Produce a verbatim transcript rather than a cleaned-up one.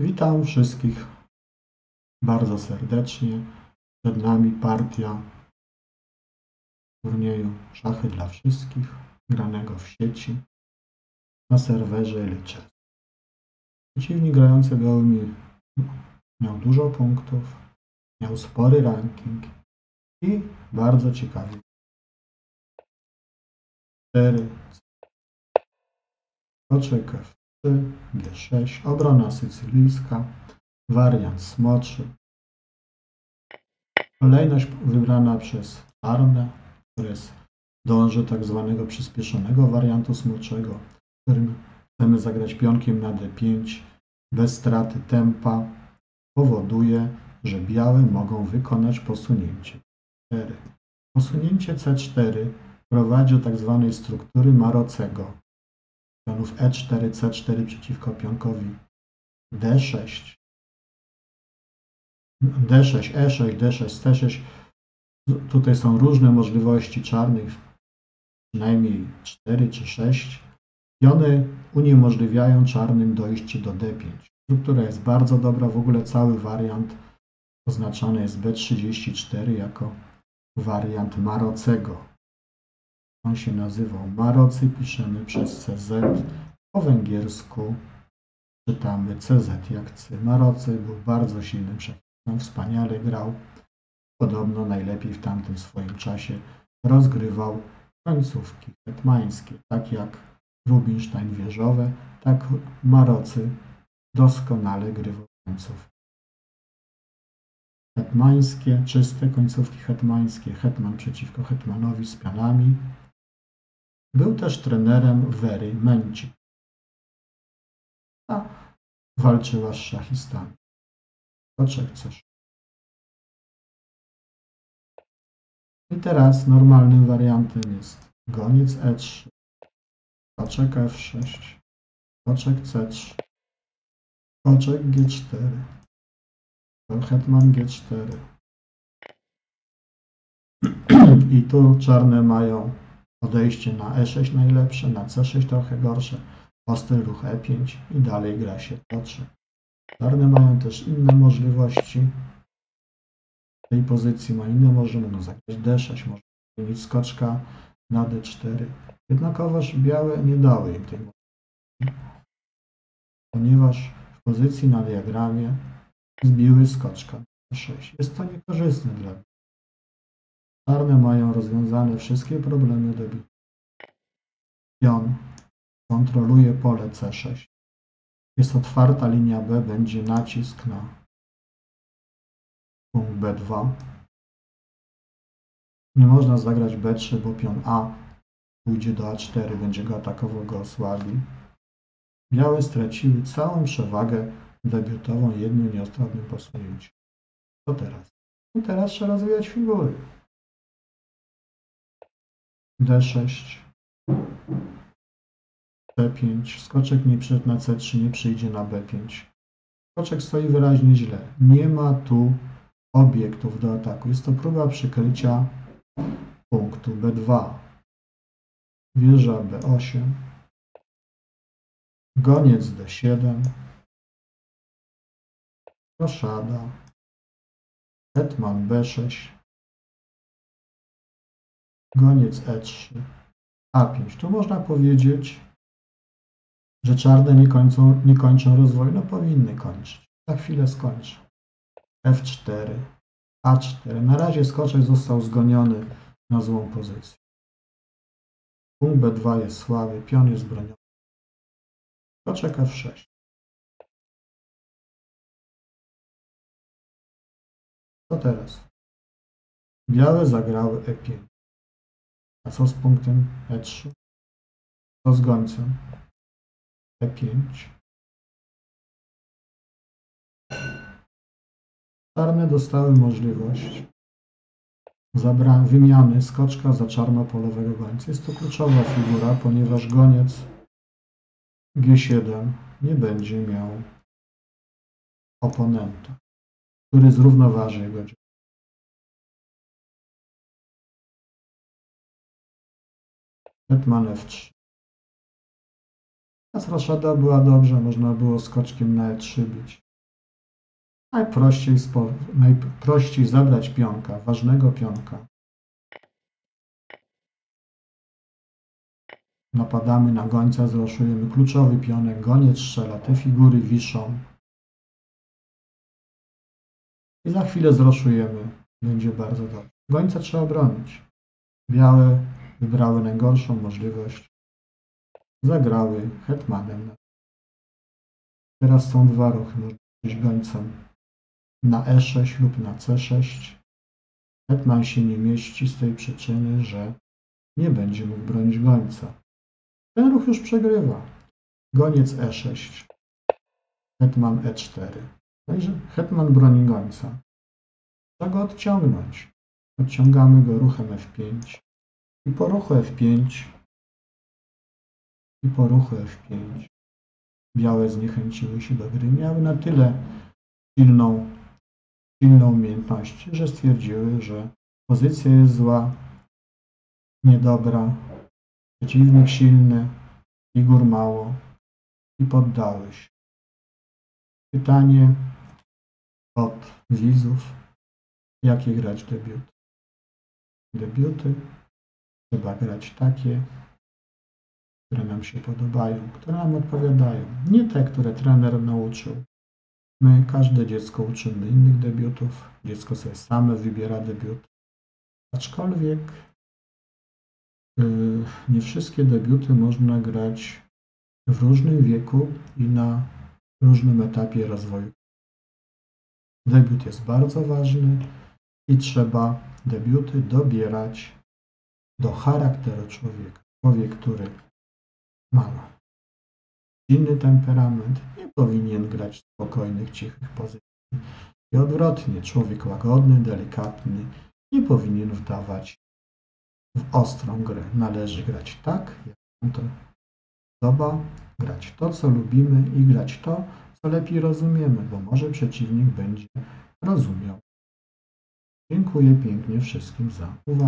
Witam wszystkich bardzo serdecznie. Przed nami partia turnieju Szachy dla Wszystkich, granego w sieci na serwerze Lichess. Przeciwnik grający gołymi miał dużo punktów, miał spory ranking i bardzo ciekawy. cztery, koczek F trzy, G sześć, obrona sycylijska, wariant smoczy. Kolejność wybrana przez Arnę, która dąży tak zwanego przyspieszonego wariantu smoczego, w którym chcemy zagrać pionkiem na D pięć bez straty tempa, powoduje, że białe mogą wykonać posunięcie C cztery. Posunięcie C cztery prowadzi do tak zwanej struktury Maroczego. Pionów E cztery, C cztery przeciwko pionkowi D sześć. D sześć, E sześć, D sześć, C sześć. Tutaj są różne możliwości czarnych, przynajmniej cztery czy sześć. Piony uniemożliwiają czarnym dojście do D pięć. Struktura jest bardzo dobra, w ogóle cały wariant oznaczany jest B trzydzieści cztery jako wariant Maroczego. On się nazywał Maróczy, piszemy przez C Z, po węgiersku czytamy C Z jak C. Maróczy był bardzo silnym przeciwnikiem, wspaniale grał, podobno najlepiej w tamtym swoim czasie rozgrywał końcówki hetmańskie, tak jak Rubinstein wieżowe, tak Maróczy doskonale grywał końcówki hetmańskie, czyste końcówki hetmańskie, hetman przeciwko hetmanowi z pionami. Był też trenerem Wery Męci, a walczyła z szachistami. Koczek C sześć. I teraz normalnym wariantem jest goniec E trzy, koczek F sześć, koczek C trzy, koczek G cztery, hetman G cztery. I tu czarne mają odejście na E sześć najlepsze, na C sześć trochę gorsze, ostry ruch E pięć i dalej gra się toczy. Czarne mają też inne możliwości. W tej pozycji ma inne możliwości, zagrać D sześć, może mieć skoczka na D cztery. Jednakowoż białe nie dały im tej możliwości, ponieważ w pozycji na diagramie zbiły skoczka na D sześć. Jest to niekorzystne dla białych. Czarne mają rozwiązane wszystkie problemy do bicia. Pion kontroluje pole C sześć. Jest otwarta linia B, będzie nacisk na punkt B dwa. Nie można zagrać B trzy, bo pion A pójdzie do A cztery, będzie go atakował, go osłabi. Białe straciły całą przewagę debiutową jednym nieostronnym posunięciem. Co teraz? I teraz trzeba rozwijać figury. D sześć, C pięć, skoczek nie przyszedł na C trzy, nie przyjdzie na B pięć. Skoczek stoi wyraźnie źle. Nie ma tu obiektów do ataku. Jest to próba przykrycia punktu B dwa. Wieża B osiem, goniec D siedem, roszada, hetman B sześć, goniec E trzy, A pięć. Tu można powiedzieć, że czarne nie kończą, nie kończą rozwoju. No powinny kończyć. Za chwilę skończą. F cztery, A cztery. Na razie skoczek został zgoniony na złą pozycję. Punkt B dwa jest słaby, pion jest broniony. Skoczek F sześć. Co teraz? Białe zagrały E pięć. A co z punktem E trzy? Co z gońcem? E pięć. Czarne dostały możliwość zabra wymiany skoczka za czarnopolowego gońca. Jest to kluczowa figura, ponieważ goniec G siedem nie będzie miał oponenta, który zrównoważy jego działanie. Hetman F trzy. Teraz roszada była dobrze, można było skoczkiem na E trzy bić. Najprościej, spo, najprościej zabrać pionka, ważnego pionka. Napadamy na gońca, zroszujemy kluczowy pionek, goniec strzela, te figury wiszą. I za chwilę zroszujemy. Będzie bardzo dobrze. Gońca trzeba bronić. Białe wybrały najgorszą możliwość. Zagrały hetmanem. Teraz są dwa ruchy. Można pójść gońcem na e sześć lub na c sześć. Hetman się nie mieści z tej przyczyny, że nie będzie mógł bronić gońca. Ten ruch już przegrywa. Goniec e sześć. Hetman e cztery. Także hetman broni gońca. Trzeba go odciągnąć. Odciągamy go ruchem f pięć. I po ruchu f pięć. I po ruchu f pięć. Białe zniechęciły się do gry. Miały na tyle silną, silną umiejętność, że stwierdziły, że pozycja jest zła, niedobra, przeciwnik silny, figur mało i poddały się. Pytanie od widzów, jakie grać debiuty? Debiuty trzeba grać takie, które nam się podobają, które nam odpowiadają. Nie te, które trener nauczył. My, każde dziecko uczymy innych debiutów. Dziecko sobie same wybiera debiut. Aczkolwiek yy, nie wszystkie debiuty można grać w różnym wieku i na różnym etapie rozwoju. Debiut jest bardzo ważny i trzeba debiuty dobierać do charakteru człowieka. Człowiek, który ma silny temperament, nie powinien grać spokojnych, cichych pozycji. I odwrotnie, człowiek łagodny, delikatny, nie powinien wdawać w ostrą grę. Należy grać tak, jak nam to podoba, grać to, co lubimy i grać to, co lepiej rozumiemy, bo może przeciwnik będzie rozumiał. Dziękuję pięknie wszystkim za uwagę.